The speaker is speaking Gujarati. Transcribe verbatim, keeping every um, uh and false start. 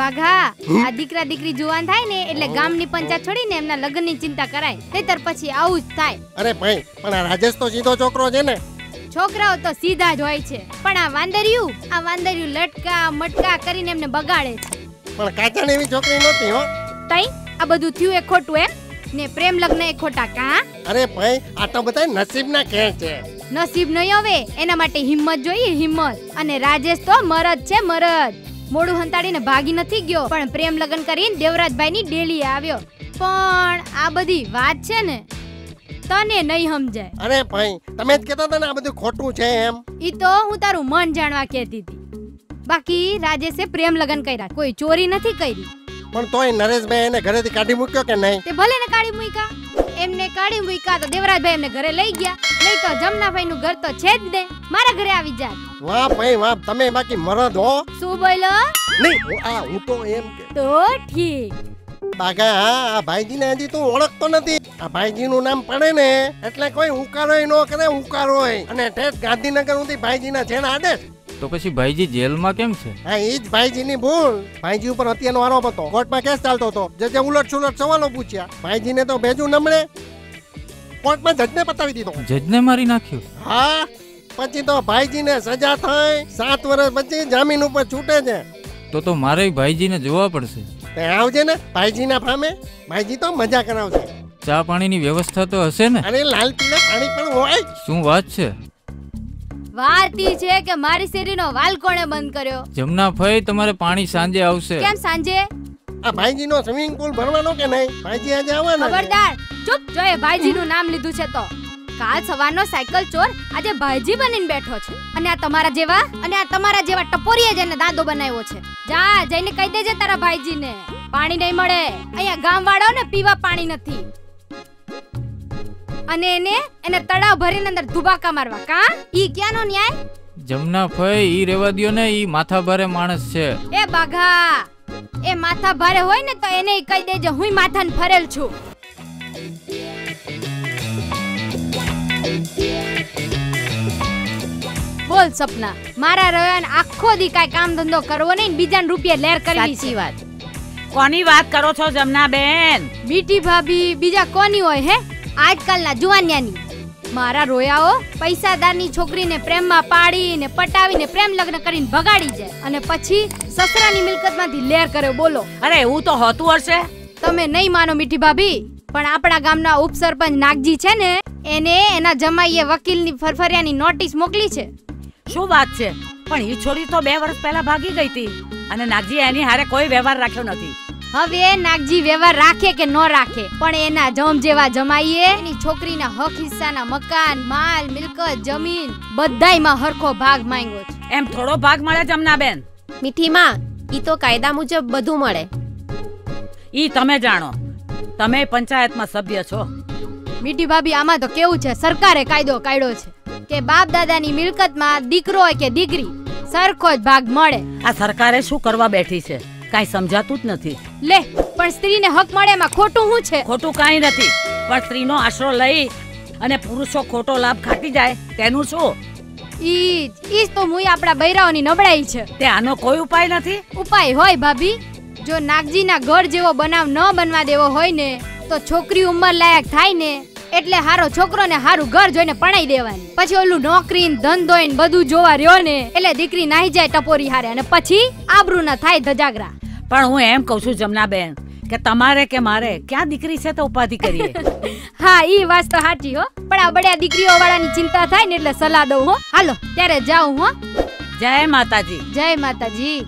બાઘા આ દીકરા દીકરી જુવાન થાય ને એટલે ગામની પંચાયત છોડીને એમના લગ્નની ચિંતા કરાય, નહીતર પછી આવું જ થાય. અરે ભાઈ, પણ આ રાજેશ તો સીધો છોકરો છે ને. છોકરાઓ તો સીધા જ હોય છે, પણ આ વાંદરિયું આ વાંદરિયું લટકા મટકા કરીને એમને બગાડે છે. પણ કાચાને એવી છોકરી નહોતી હો. તઈ આ બધું થયું એ ખોટું એમ ને, પ્રેમ લગ્ન એ ખોટા કા? અરે ભાઈ, આ તો બધા નસીબના ખેલ છે. નસીબ નહીં, હવે એના માટે હિંમત જોઈએ, હિંમત. અને રાજેશ તો મરદ છે, મરદ. મોડું હંતાડીને ભાગી નથી ગયો, પણ પ્રેમ લગ્ન કરીને દેવરાજભાઈની ડેલી આવ્યો. પણ આ બધી વાત છે ને તને નહીં સમજાય. અરે ભાઈ, તમે જ કહેતા હતા ને આ બધું ખોટું છે એમ. ઈ તો હું તારું મન જાણવા કહેતી હતી. બાકી રાજેશે પ્રેમ લગ્ન કર્યા, કોઈ ચોરી નથી કરી. પણ તોય નરેશભાઈ એને ઘરેથી કાઢી મૂક્યો કે નહીં? તે ભલે ને કાઢી મૂક્યા, એમને કાઢી મૂક્યા તો દેવરાજભાઈ એમને ઘરે લઈ ગયા, નહીં તો જમનાભાઈનું ઘર તો છે જ ને, મારા ઘરે આવી જાય. વાહ ભાઈ વાહ, તમે બાકી મરદ હો. શું બોલો? નહીં, આ હું તો એમ કે તો ઠીક. બાગા, આ ભાઈજીને હજી તું ઓળખતો નથી. આ ભાઈજીનું નામ પડે ને એટલે કોઈ હુકારોય ન કરે, હુકારોય. અને ઠેઠ ગાંધીનગર સુધી ભાઈજીના છેણ આદેશ. તો પછી ભાઈજી જેલમાં કેમ છે? હા, ઈ જ ભાઈજીની ભૂલ. ભાઈજી ઉપર હત્યાનો આરોપ હતો, કોર્ટમાં કેસ ચાલતો હતો, જજે ઉલટ સુલટ સવાલો પૂછ્યા, ભાઈજીને તો ભેજું નમણે કોર્ટમાં જજને પતાવી દીધો. જજને મારી નાખ્યો? હા, પછી તો ભાઈજીને સજા થઈ, સાત વર્ષ પછી જામીન ઉપર છૂટે છે. તો તો મારે ભાઈજીને જોવા પડશે. તે આવજે ને ભાઈજીના ફામે, ભાઈજી તો મજા કરાવશે. ચા પાણીની વ્યવસ્થા તો હશે ને? અરે લાલ પીલા પાણી પણ હોય. શું વાત છે? વારતી છે કે મારી શેરીનો વાલ કોણે બંધ કર્યો? જમના ભાઈ, તમારે પાણી સાંજે આવશે. કેમ સાંજે? આ ભાઈજીનો સ્વિમિંગ પૂલ ભરવાનો કે નહીં? ભાઈજી આજે આવવાના. ખબરદાર, ચૂપ. જો એ ભાઈજીનું નામ લીધું છે તો કાલ સવારનો સાયકલ ચોર આજે ભાઈજી બનીને બેઠો છે. અને આ તમારા જેવા અને આ તમારા જેવા ટપોરીએ જેને દાદો બનાવ્યો છે. જા જઈને કહી દેજે તારા ભાઈજીને પાણી નહીં મળે. અહીંયા ગામવાળાઓને પીવા પાણી નથી. અને એને એને તળાવ ભરીને અંદર ધુબાકા મારવા કા? ઈ ક્યાંનો ન્યાય? જમના ફઈ, ઈ રેવા દયો ને, ઈ માથા ભારે માણસ છે. એ બાઘા, એ માથા ભારે હોય ને તો એને કહી દેજે હું માથાને ફરેલ છું. બોલ સપના, મારા રોયન આખો દી કાઈ કામ ધંધો કરવો નહીં, બીજાને રૂપિયા લેર કરવી. સાચી વાત. કોની વાત કરો છો જમના બેન? બીટી ભાભી, બીજા કોની હોય હે? આજકાલના જુવાનિયાની. મારા રોયાઓ પૈસાદારની છોકરીને પ્રેમમાં પાડીને પટાવીને પ્રેમ લગ્ન કરીને ભગાડી જાય, અને પછી સસરાની મિલકતમાંથી લેર કરે. બોલો. અરે એવું તો હોતું હશે. તમે નહીં માનો મીઠી ભાભી, પણ આપણા ગામના ઉપસરપંચ નાગજી છે ને, એને એના જમાઈએ વકીલની ફરફરિયાની નોટિસ મોકલી છે. શું વાત છે? પણ ઈ છોરી તો બે વર્ષ પહેલા ભાગી ગઈ હતી, અને નાગજી એની હારે કોઈ વ્યવહાર રાખ્યો નથી. હવે નાગજી વ્યવહાર રાખે કે ન રાખે, પણ એના જમ જેવા જમાઈએ એની છોકરીના હક હિસ્સાના મકાન, માલ, મિલકત, જમીન બધાયમાં હરખો ભાગ માંગ્યો છે. એમ થોડો ભાગ મળે જમનાબેન? મીઠીમાં, ઈ તો કાયદા મુજબ બધું મળે. ઈ તમે જાણો, તમે પંચાયતમાં સભ્ય છો. મીઠી ભાભી, આમાં તો કેવું છે, સરકારે કાયદો કાઢ્યો છે કે બાપ દાદાની મિલકતમાં દીકરો હોય કે દીકરી સરખો જ ભાગ મળે. આ સરકારે શું કરવા બેઠી છે કાઈ સમજાતું જ નથી. લે, પણ સ્ત્રીને હક મળે એમાં ખોટું શું છે? ખોટું કાઈ નથી, પણ સ્ત્રીનો આશરો લઈ અને પુરુષો ખોટો લાભ ખાટી જાય તેનું શું? ઈ ઈ તો મુય આપડા બૈરાઓની નબળાઈ છે. તે આનો કોઈ ઉપાય નથી? ઉપાય હોય ભાભી. જો નાગજીના ઘર જેવો બનાવ ન બનવા દેવો હોય ને તો છોકરી ઉંમર લાયક થાય ને એટલે હારો છોકરો ને હારું ઘર જોઈને પરણાઈ દેવાની. પછી ઓલું નોકરી ને ધંધો ને બધું જોવા રહ્યો ને એટલે દીકરી નાહી જાય ટપોરી હારે, અને પછી આબરૂ ના થાય ધજાગરા. પણ હું એમ કહું છું જમના બેન કે તમારે કે મારે ક્યાં દીકરી છે તો ઉપાધિ કરીએ. હા, ઈ વાત તો સાચી હો, પણ આ બડ્યા દીકરીઓ વાળાની ચિંતા થાય ને એટલે સલાહ દઉં હો. હાલો ત્યારે જાઉં હો. જય માતાજી. જય માતાજી.